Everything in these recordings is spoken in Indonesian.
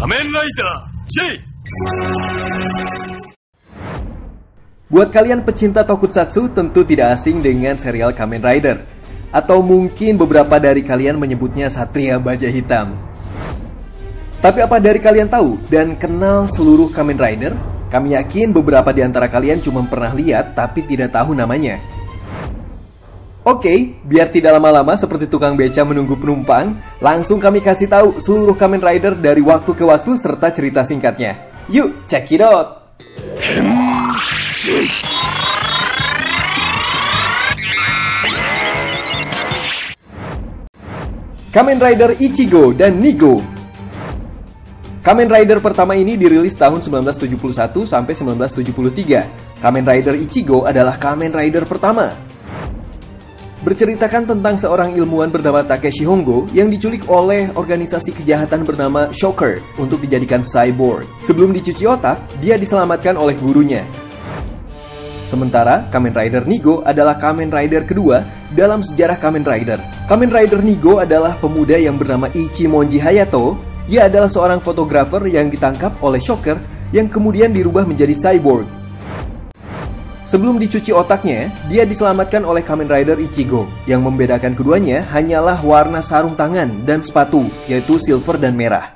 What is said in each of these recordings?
Kamen Rider J. Buat kalian pecinta Tokusatsu tentu tidak asing dengan serial Kamen Rider. Atau mungkin beberapa dari kalian menyebutnya Satria Baja Hitam. Tapi apa dari kalian tahu dan kenal seluruh Kamen Rider? Kami yakin beberapa di antara kalian cuma pernah lihat tapi tidak tahu namanya. Oke, biar tidak lama-lama seperti tukang beca menunggu penumpang, langsung kami kasih tahu seluruh Kamen Rider dari waktu ke waktu serta cerita singkatnya. Yuk, check it out! Kamen Rider Ichigo dan Nigo. Kamen Rider pertama ini dirilis tahun 1971 sampai 1973. Kamen Rider Ichigo adalah Kamen Rider pertama. Berceritakan tentang seorang ilmuwan bernama Takeshi Hongo yang diculik oleh organisasi kejahatan bernama Shocker untuk dijadikan cyborg. Sebelum dicuci otak, dia diselamatkan oleh gurunya. Sementara, Kamen Rider Nigo adalah Kamen Rider kedua dalam sejarah Kamen Rider. Kamen Rider Nigo adalah pemuda yang bernama Ichimonji Hayato. Ia adalah seorang fotografer yang ditangkap oleh Shocker yang kemudian dirubah menjadi cyborg. Sebelum dicuci otaknya, dia diselamatkan oleh Kamen Rider Ichigo. Yang membedakan keduanya hanyalah warna sarung tangan dan sepatu, yaitu silver dan merah.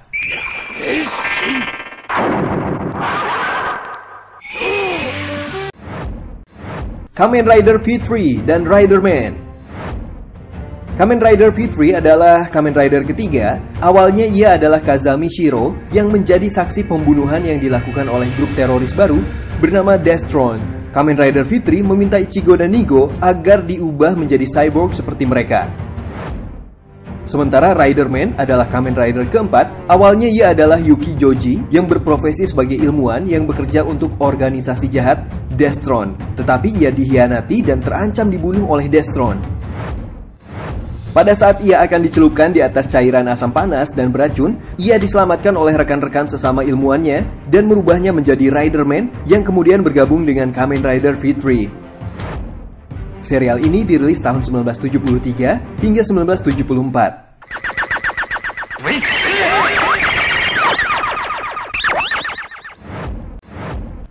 Kamen Rider V3 dan Riderman. Kamen Rider V3 adalah Kamen Rider ketiga. Awalnya ia adalah Kazami Shiro yang menjadi saksi pembunuhan yang dilakukan oleh grup teroris baru bernama Destron. Kamen Rider V3 meminta Ichigo dan Nigo agar diubah menjadi cyborg seperti mereka. Sementara Riderman adalah Kamen Rider keempat. Awalnya ia adalah Yuki Joji yang berprofesi sebagai ilmuwan yang bekerja untuk organisasi jahat Destron, tetapi ia dihianati dan terancam dibunuh oleh Destron. Pada saat ia akan dicelupkan di atas cairan asam panas dan beracun, ia diselamatkan oleh rekan-rekan sesama ilmuannya dan merubahnya menjadi Riderman yang kemudian bergabung dengan Kamen Rider V3. Serial ini dirilis tahun 1973 hingga 1974.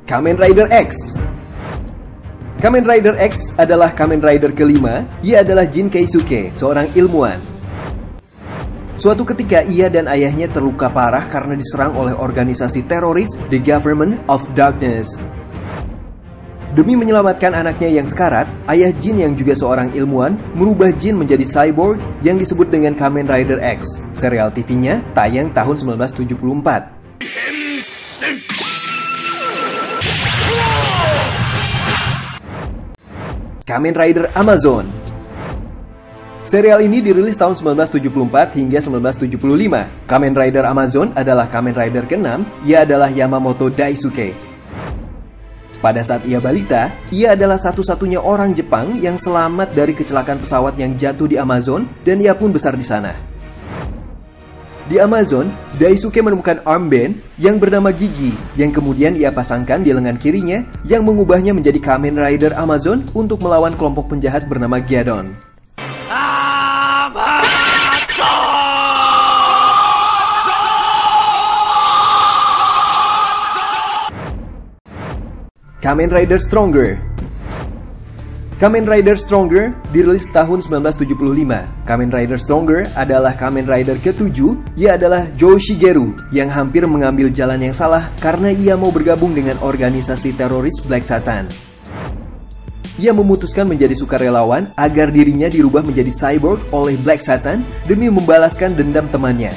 Kamen Rider X. Kamen Rider X adalah Kamen Rider kelima. Ia adalah Jin Keisuke, seorang ilmuwan. Suatu ketika ia dan ayahnya terluka parah karena diserang oleh organisasi teroris The Government of Darkness. Demi menyelamatkan anaknya yang sekarat, ayah Jin yang juga seorang ilmuwan merubah Jin menjadi cyborg yang disebut dengan Kamen Rider X. Serial TV-nya tayang tahun 1974. Kamen Rider Amazon. Serial ini dirilis tahun 1974 hingga 1975. Kamen Rider Amazon adalah Kamen Rider ke-6. Ia adalah Yamamoto Daisuke. Pada saat ia balita, ia adalah satu-satunya orang Jepang yang selamat dari kecelakaan pesawat yang jatuh di Amazon dan ia pun besar di sana. Di Amazon, Daisuke menemukan armband yang bernama Gigi yang kemudian ia pasangkan di lengan kirinya yang mengubahnya menjadi Kamen Rider Amazon untuk melawan kelompok penjahat bernama Gaidon. Kamen Rider Stronger. Kamen Rider Stronger dirilis tahun 1975. Kamen Rider Stronger adalah Kamen Rider ke-7. Ia adalah Yoshigeru yang hampir mengambil jalan yang salah karena ia mau bergabung dengan organisasi teroris Black Satan. Ia memutuskan menjadi sukarelawan agar dirinya dirubah menjadi cyborg oleh Black Satan demi membalaskan dendam temannya.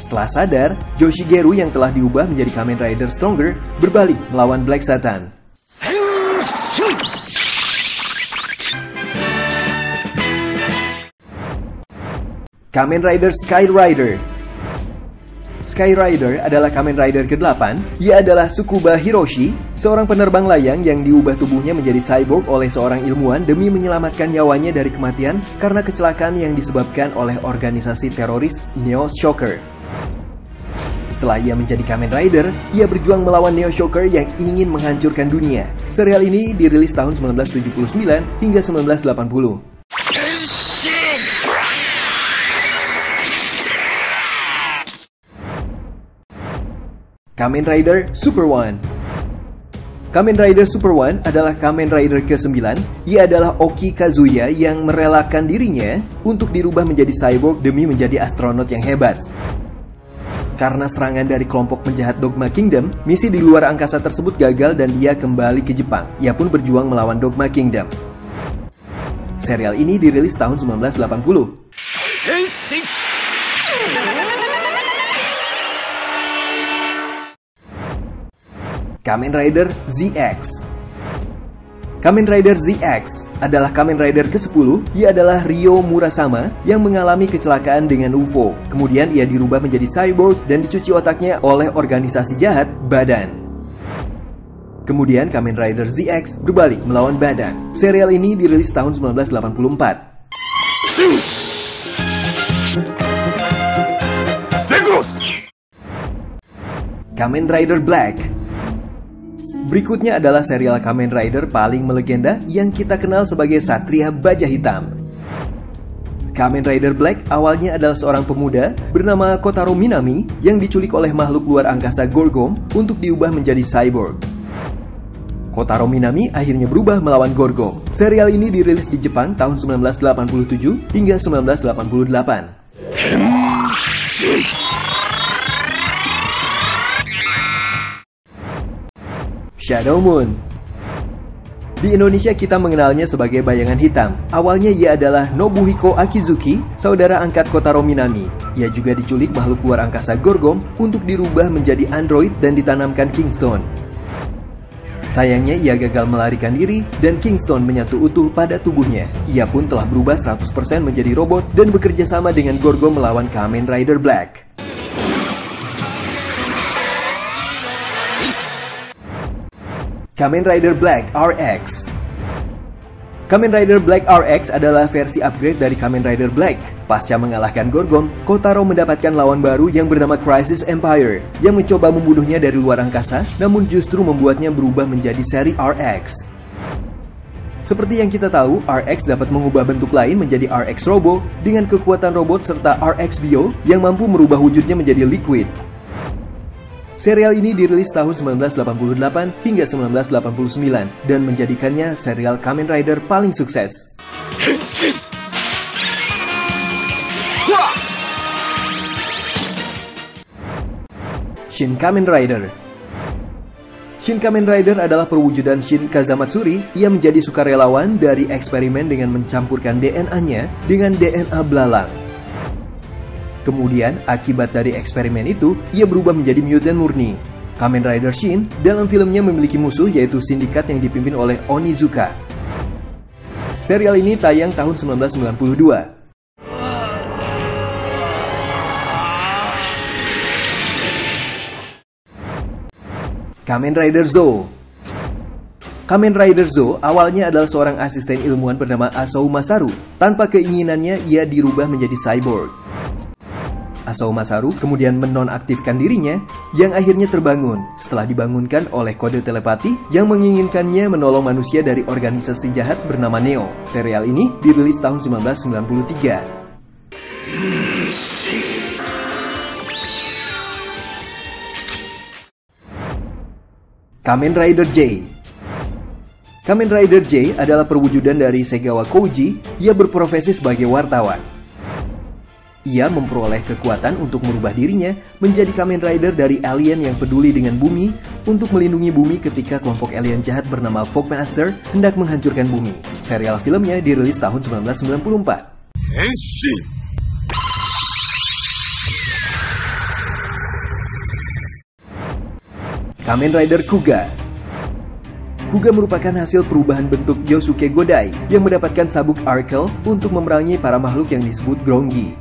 Setelah sadar, Yoshigeru yang telah diubah menjadi Kamen Rider Stronger berbalik melawan Black Satan. Kamen Rider Sky Rider. Sky Rider adalah Kamen Rider ke-8. Ia adalah Tsukuba Hiroshi, seorang penerbang layang yang diubah tubuhnya menjadi cyborg oleh seorang ilmuwan demi menyelamatkan nyawanya dari kematian karena kecelakaan yang disebabkan oleh organisasi teroris Neo Shocker. Setelah ia menjadi Kamen Rider, ia berjuang melawan Neo Shocker yang ingin menghancurkan dunia. Serial ini dirilis tahun 1979 hingga 1980. Kamen Rider Super One. Kamen Rider Super One adalah Kamen Rider ke-9. Ia adalah Oki Kazuya yang merelakan dirinya untuk dirubah menjadi cyborg demi menjadi astronot yang hebat. Karena serangan dari kelompok penjahat Dogma Kingdom, misi di luar angkasa tersebut gagal dan dia kembali ke Jepang. Ia pun berjuang melawan Dogma Kingdom. Serial ini dirilis tahun 1980. Kamen Rider ZX. Kamen Rider ZX adalah Kamen Rider ke-10. Ia adalah Rio Murasama yang mengalami kecelakaan dengan UFO. Kemudian ia dirubah menjadi cyborg dan dicuci otaknya oleh organisasi jahat Badan. Kemudian Kamen Rider ZX berbalik melawan Badan. Serial ini dirilis tahun 1984. Kamen Rider Black. Berikutnya adalah serial Kamen Rider paling melegenda yang kita kenal sebagai Satria Baja Hitam. Kamen Rider Black awalnya adalah seorang pemuda bernama Kotaro Minami yang diculik oleh makhluk luar angkasa Gorgom untuk diubah menjadi cyborg. Kotaro Minami akhirnya berubah melawan Gorgom. Serial ini dirilis di Jepang tahun 1987 hingga 1988. Shadow Moon. Di Indonesia kita mengenalnya sebagai Bayangan Hitam. Awalnya ia adalah Nobuhiko Akizuki, saudara angkat Kotaro Minami. Ia juga diculik makhluk luar angkasa Gorgom untuk dirubah menjadi android dan ditanamkan Kingston. Sayangnya ia gagal melarikan diri dan Kingston menyatu utuh pada tubuhnya. Ia pun telah berubah 100% menjadi robot dan bekerja sama dengan Gorgom melawan Kamen Rider Black. Kamen Rider Black RX. Kamen Rider Black RX adalah versi upgrade dari Kamen Rider Black. Pasca mengalahkan Gorgom, Kotaro mendapatkan lawan baru yang bernama Crisis Empire, yang mencoba membunuhnya dari luar angkasa, namun justru membuatnya berubah menjadi seri RX. Seperti yang kita tahu, RX dapat mengubah bentuk lain menjadi RX Robo dengan kekuatan robot serta RX Bio yang mampu merubah wujudnya menjadi liquid. Serial ini dirilis tahun 1988 hingga 1989 dan menjadikannya serial Kamen Rider paling sukses. Shin Kamen Rider. Shin Kamen Rider adalah perwujudan Shin Kazamatsuri. Ia menjadi sukarelawan dari eksperimen dengan mencampurkan DNA-nya dengan DNA belalang. Kemudian, akibat dari eksperimen itu, ia berubah menjadi mutant murni. Kamen Rider Shin dalam filmnya memiliki musuh yaitu sindikat yang dipimpin oleh Onizuka. Serial ini tayang tahun 1992. Kamen Rider Zo. Kamen Rider Zo awalnya adalah seorang asisten ilmuwan bernama Asao Masaru. Tanpa keinginannya, ia dirubah menjadi cyborg. Asao Masaru kemudian menonaktifkan dirinya yang akhirnya terbangun setelah dibangunkan oleh kode telepati yang menginginkannya menolong manusia dari organisasi jahat bernama Neo. Serial ini dirilis tahun 1993. Kamen Rider J. Kamen Rider J adalah perwujudan dari Segawa Koji. Ia berprofesi sebagai wartawan. Ia memperoleh kekuatan untuk merubah dirinya menjadi Kamen Rider dari alien yang peduli dengan bumi untuk melindungi bumi ketika kelompok alien jahat bernama Fogmaster hendak menghancurkan bumi. Serial filmnya dirilis tahun 1994. Kamen Rider Kuga. Kuga merupakan hasil perubahan bentuk Yosuke Godai yang mendapatkan sabuk Arkel untuk memerangi para makhluk yang disebut Grongi.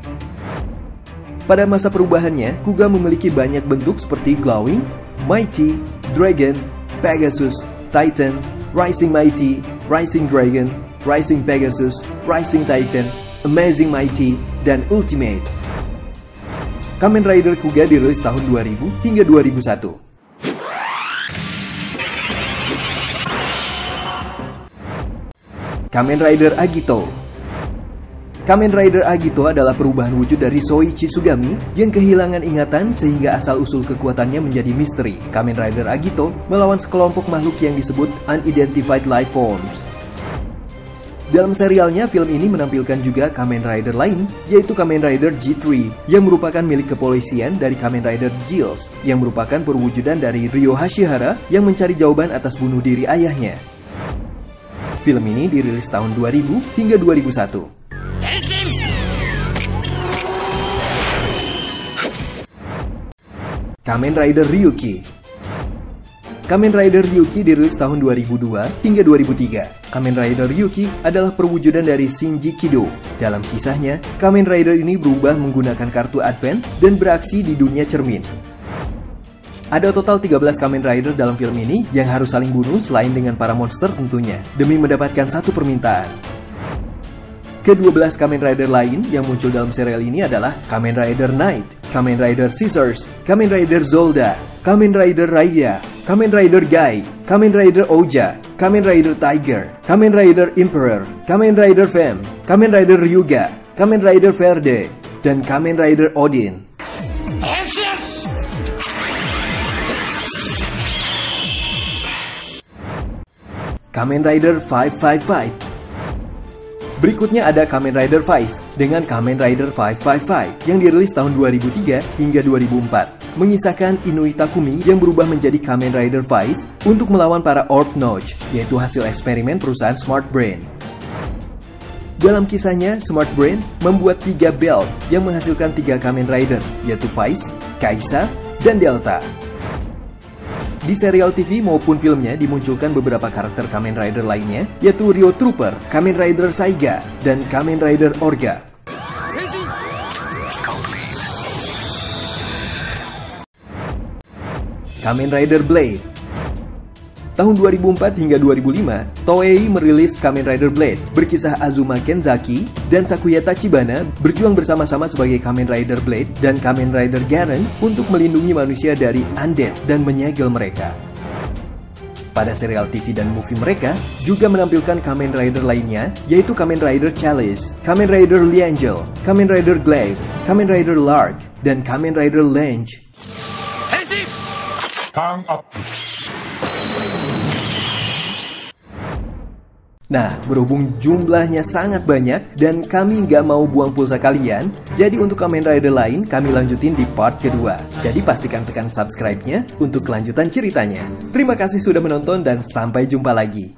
Pada masa perubahannya, Kuga memiliki banyak bentuk seperti Glowing, Mighty, Dragon, Pegasus, Titan, Rising Mighty, Rising Dragon, Rising Pegasus, Rising Titan, Amazing Mighty, dan Ultimate. Kamen Rider Kuga dirilis tahun 2000 hingga 2001. Kamen Rider Agito. Kamen Rider Agito adalah perubahan wujud dari Soichi Sugami yang kehilangan ingatan sehingga asal-usul kekuatannya menjadi misteri. Kamen Rider Agito melawan sekelompok makhluk yang disebut Unidentified Life Forms. Dalam serialnya, film ini menampilkan juga Kamen Rider lain, yaitu Kamen Rider G3, yang merupakan milik kepolisian dari Kamen Rider Giles, yang merupakan perwujudan dari Ryo Hashihara yang mencari jawaban atas bunuh diri ayahnya. Film ini dirilis tahun 2000 hingga 2001. Kamen Rider Ryuki. Kamen Rider Ryuki dirilis tahun 2002 hingga 2003. Kamen Rider Ryuki adalah perwujudan dari Shinji Kido. Dalam kisahnya, Kamen Rider ini berubah menggunakan kartu Advent dan beraksi di dunia cermin. Ada total 13 Kamen Rider dalam film ini yang harus saling bunuh selain dengan para monster tentunya, demi mendapatkan satu permintaan. Ke-12 Kamen Rider lain yang muncul dalam serial ini adalah Kamen Rider Knight, Kamen Rider Scissors, Kamen Rider Zolda, Kamen Rider Raya, Kamen Rider Guy, Kamen Rider Oja, Kamen Rider Tiger, Kamen Rider Emperor, Kamen Rider Femme, Kamen Rider Ryuga, Kamen Rider Verde, dan Kamen Rider Odin. Kamen Rider 555. Berikutnya ada Kamen Rider Vice dengan Kamen Rider 555 yang dirilis tahun 2003 hingga 2004. Mengisahkan Inui Takumi yang berubah menjadi Kamen Rider Vice untuk melawan para Orb Notch, yaitu hasil eksperimen perusahaan Smart Brain. Dalam kisahnya, Smart Brain membuat 3 belt yang menghasilkan 3 Kamen Rider, yaitu Vice, Kaisa, dan Delta. Di serial TV maupun filmnya dimunculkan beberapa karakter Kamen Rider lainnya, yaitu Rio Trooper, Kamen Rider Saiga, dan Kamen Rider Orga. Kamen Rider Blade. Tahun 2004 hingga 2005, Toei merilis Kamen Rider Blade, berkisah Azuma Kenzaki dan Sakuya Tachibana berjuang bersama-sama sebagai Kamen Rider Blade dan Kamen Rider Garen untuk melindungi manusia dari undead dan menyegel mereka. Pada serial TV dan movie mereka juga menampilkan Kamen Rider lainnya, yaitu Kamen Rider Chalice, Kamen Rider Liangel, Kamen Rider Glaive, Kamen Rider Lark, dan Kamen Rider Lange. Nah, berhubung jumlahnya sangat banyak dan kami nggak mau buang pulsa kalian, jadi untuk Kamen Rider lain kami lanjutin di part kedua. Jadi pastikan tekan subscribe-nya untuk kelanjutan ceritanya. Terima kasih sudah menonton dan sampai jumpa lagi.